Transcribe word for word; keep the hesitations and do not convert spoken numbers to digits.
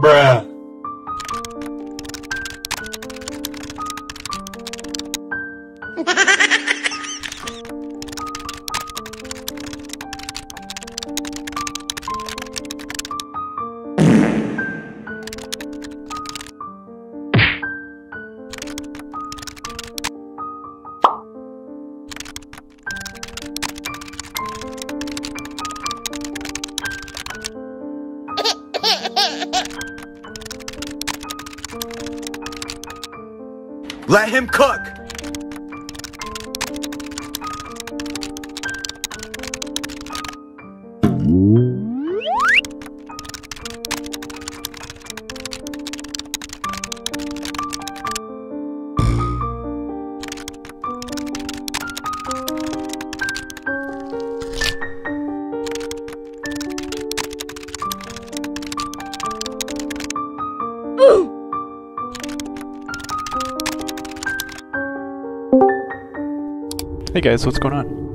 Bruh. Let him cook! Hey guys, what's going on?